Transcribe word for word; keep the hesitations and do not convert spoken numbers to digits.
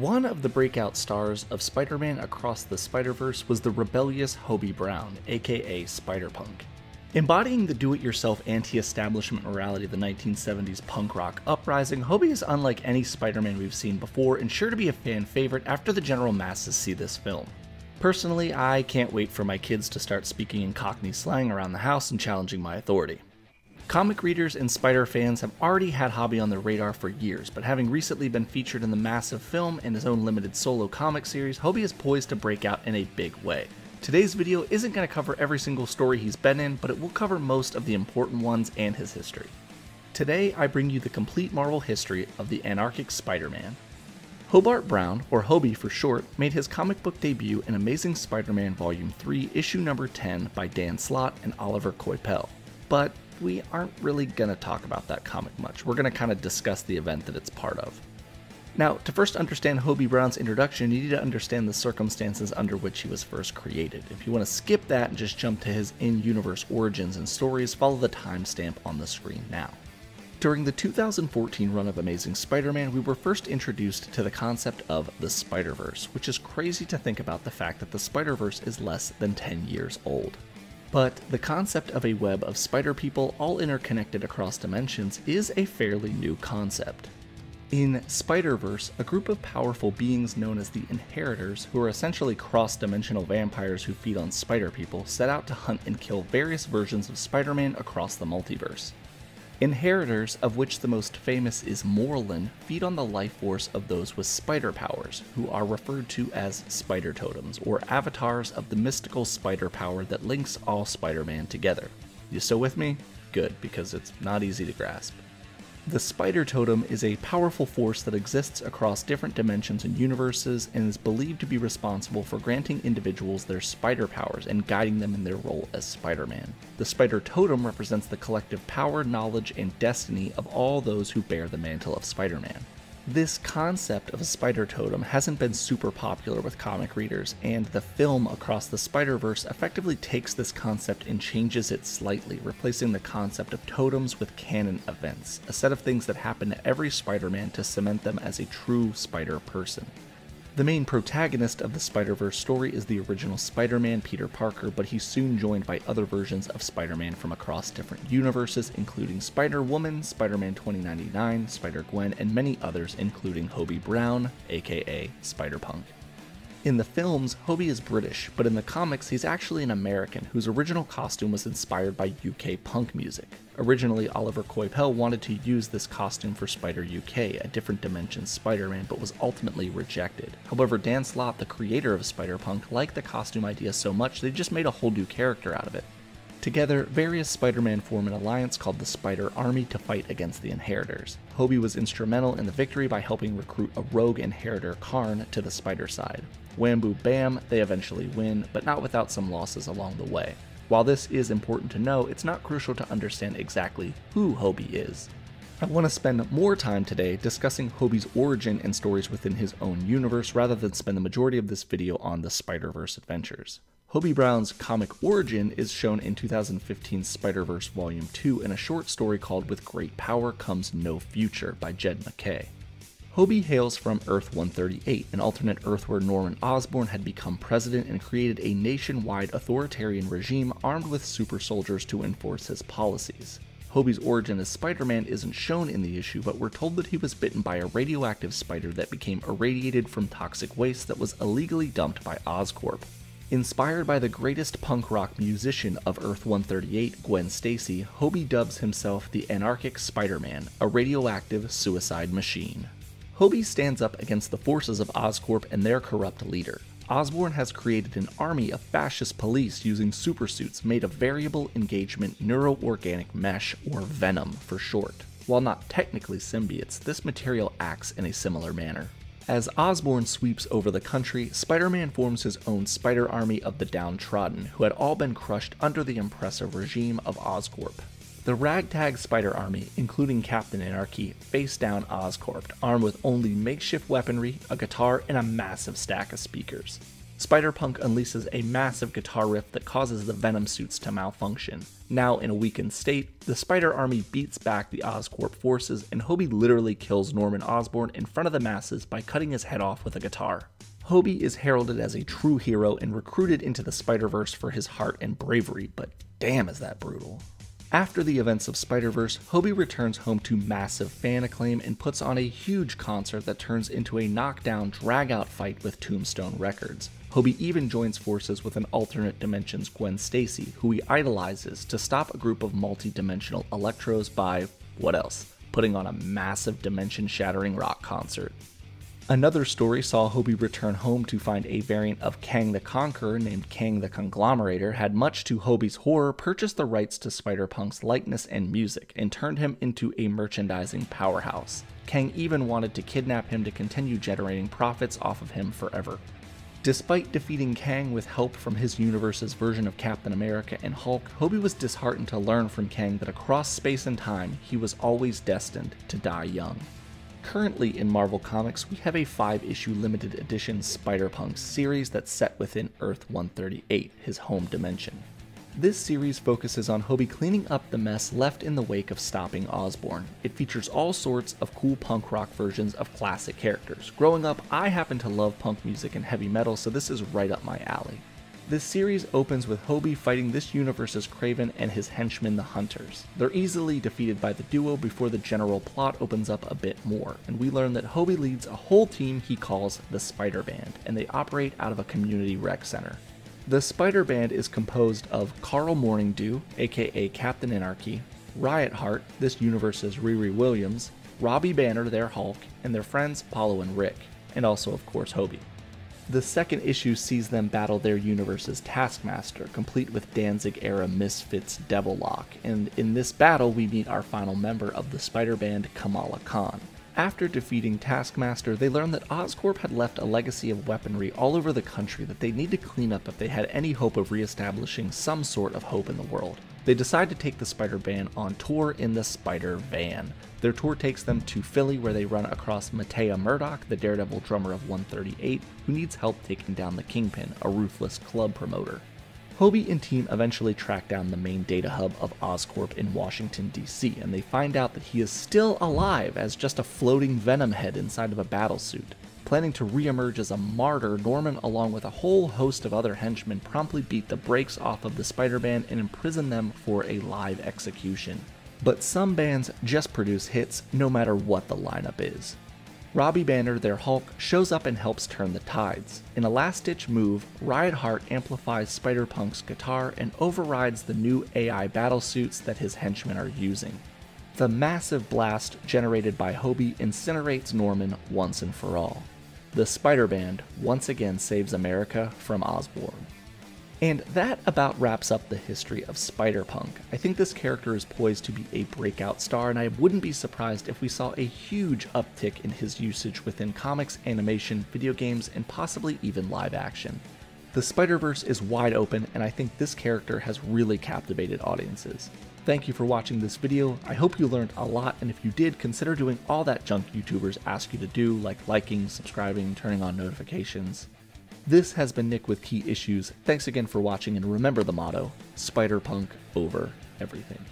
One of the breakout stars of Spider-Man Across the Spider-Verse was the rebellious Hobie Brown, aka Spider-Punk. Embodying the do-it-yourself anti-establishment morality of the nineteen seventies punk rock uprising, Hobie is unlike any Spider-Man we've seen before and sure to be a fan favorite after the general masses see this film. Personally, I can't wait for my kids to start speaking in Cockney slang around the house and challenging my authority. Comic readers and Spider fans have already had Hobie on their radar for years, but having recently been featured in the massive film and his own limited solo comic series, Hobie is poised to break out in a big way. Today's video isn't going to cover every single story he's been in, but it will cover most of the important ones and his history. Today, I bring you the complete Marvel history of the Anarchic Spider-Man. Hobart Brown, or Hobie for short, made his comic book debut in Amazing Spider-Man Volume three, issue number ten by Dan Slott and Olivier Coipel. But we aren't really going to talk about that comic much. We're going to kind of discuss the event that it's part of. Now, to first understand Hobie Brown's introduction, you need to understand the circumstances under which he was first created. If you want to skip that and just jump to his in-universe origins and stories, follow the timestamp on the screen now. During the two thousand fourteen run of Amazing Spider-Man, we were first introduced to the concept of the Spider-Verse, which is crazy to think about the fact that the Spider-Verse is less than ten years old. But the concept of a web of spider people all interconnected across dimensions is a fairly new concept. In Spider-Verse, a group of powerful beings known as the Inheritors, who are essentially cross-dimensional vampires who feed on spider people, set out to hunt and kill various versions of Spider-Man across the multiverse. Inheritors, of which the most famous is Morlun, feed on the life force of those with spider powers, who are referred to as Spider Totems, or avatars of the mystical spider power that links all Spider-Man together. You still with me? Good, because it's not easy to grasp. The Spider Totem is a powerful force that exists across different dimensions and universes and is believed to be responsible for granting individuals their spider powers and guiding them in their role as Spider-Man. The Spider Totem represents the collective power, knowledge, and destiny of all those who bear the mantle of Spider-Man. This concept of a Spider Totem hasn't been super popular with comic readers, and the film Across the Spider-Verse effectively takes this concept and changes it slightly, replacing the concept of totems with canon events, a set of things that happen to every Spider-Man to cement them as a true spider person. The main protagonist of the Spider-Verse story is the original Spider-Man, Peter Parker, but he's soon joined by other versions of Spider-Man from across different universes, including Spider-Woman, Spider-Man twenty ninety-nine, Spider-Gwen, and many others, including Hobie Brown, aka Spider-Punk. In the films, Hobie is British, but in the comics, he's actually an American whose original costume was inspired by U K punk music. Originally, Olivier Coipel wanted to use this costume for Spider U K, a different dimension Spider-Man, but was ultimately rejected. However, Dan Slott, the creator of Spider-Punk, liked the costume idea so much they just made a whole new character out of it. Together, various Spider-Man form an alliance called the Spider Army to fight against the Inheritors. Hobie was instrumental in the victory by helping recruit a rogue Inheritor, Karn, to the Spider side. Wham-boo bam, they eventually win, but not without some losses along the way. While this is important to know, it's not crucial to understand exactly who Hobie is. I want to spend more time today discussing Hobie's origin and stories within his own universe rather than spend the majority of this video on the Spider-Verse adventures. Hobie Brown's comic origin is shown in two thousand fifteen Spider-Verse Volume two in a short story called With Great Power Comes No Future by Jed McKay. Hobie hails from Earth one thirty-eight, an alternate Earth where Norman Osborn had become president and created a nationwide authoritarian regime armed with super soldiers to enforce his policies. Hobie's origin as Spider-Man isn't shown in the issue, but we're told that he was bitten by a radioactive spider that became irradiated from toxic waste that was illegally dumped by Oscorp. Inspired by the greatest punk rock musician of Earth one thirty-eight, Gwen Stacy, Hobie dubs himself the Anarchic Spider-Man, a radioactive suicide machine. Hobie stands up against the forces of Oscorp and their corrupt leader. Osborn has created an army of fascist police using supersuits made of variable engagement neuroorganic mesh, or Venom for short. While not technically symbiotes, this material acts in a similar manner. As Osborn sweeps over the country, Spider-Man forms his own Spider Army of the downtrodden, who had all been crushed under the oppressive regime of Oscorp. The ragtag Spider Army, including Captain Anarchy, face down Oscorp, armed with only makeshift weaponry, a guitar, and a massive stack of speakers. Spider-Punk unleashes a massive guitar riff that causes the Venom suits to malfunction. Now in a weakened state, the Spider Army beats back the Oscorp forces, and Hobie literally kills Norman Osborn in front of the masses by cutting his head off with a guitar. Hobie is heralded as a true hero and recruited into the Spider-Verse for his heart and bravery, but damn is that brutal. After the events of Spider-Verse, Hobie returns home to massive fan acclaim and puts on a huge concert that turns into a knockdown, drag-out fight with Tombstone Records. Hobie even joins forces with an alternate dimension's Gwen Stacy, who he idolizes, to stop a group of multi-dimensional electros by, what else, putting on a massive dimension-shattering rock concert. Another story saw Hobie return home to find a variant of Kang the Conqueror named Kang the Conglomerator had, much to Hobie's horror, purchased the rights to Spider-Punk's likeness and music and turned him into a merchandising powerhouse. Kang even wanted to kidnap him to continue generating profits off of him forever. Despite defeating Kang with help from his universe's version of Captain America and Hulk, Hobie was disheartened to learn from Kang that across space and time, he was always destined to die young. Currently in Marvel Comics, we have a five issue limited edition Spider-Punk series that's set within Earth one thirty-eight, his home dimension. This series focuses on Hobie cleaning up the mess left in the wake of stopping Osborn. It features all sorts of cool punk rock versions of classic characters. Growing up, I happen to love punk music and heavy metal, so this is right up my alley. This series opens with Hobie fighting this universe's Kraven and his henchmen, the Hunters. They're easily defeated by the duo before the general plot opens up a bit more, and we learn that Hobie leads a whole team he calls the Spider Band, and they operate out of a community rec center. The Spider Band is composed of Carl Morningdew, aka Captain Anarchy, Riot Heart, this universe's Riri Williams, Robbie Banner, their Hulk, and their friends Paulo and Rick, and also of course Hobie. The second issue sees them battle their universe's Taskmaster, complete with Danzig-era misfits Devillock, and in this battle we meet our final member of the Spider-Band, Kamala Khan. After defeating Taskmaster, they learn that Oscorp had left a legacy of weaponry all over the country that they need to clean up if they had any hope of re-establishing some sort of hope in the world. They decide to take the Spider-Band on tour in the Spider-Van. Their tour takes them to Philly, where they run across Matea Murdock, the Daredevil drummer of one thirty-eight, who needs help taking down the Kingpin, a ruthless club promoter. Hobie and team eventually track down the main data hub of Oscorp in Washington, D C, and they find out that he is still alive as just a floating Venom head inside of a battlesuit. Planning to re-emerge as a martyr, Norman, along with a whole host of other henchmen, promptly beat the brakes off of the Spider-Band and imprison them for a live execution. But some bands just produce hits, no matter what the lineup is. Robbie Banner, their Hulk, shows up and helps turn the tides. In a last-ditch move, Riot Heart amplifies Spider-Punk's guitar and overrides the new A I battlesuits that his henchmen are using. The massive blast generated by Hobie incinerates Norman once and for all. The Spider-Band once again saves America from Osborn. And that about wraps up the history of Spider-Punk. I think this character is poised to be a breakout star, and I wouldn't be surprised if we saw a huge uptick in his usage within comics, animation, video games, and possibly even live action. The Spider-Verse is wide open, and I think this character has really captivated audiences. Thank you for watching this video. I hope you learned a lot, and if you did, consider doing all that junk YouTubers ask you to do, like liking, subscribing, turning on notifications. This has been Nick with Key Issues. Thanks again for watching, and remember the motto, Spider-Punk over everything.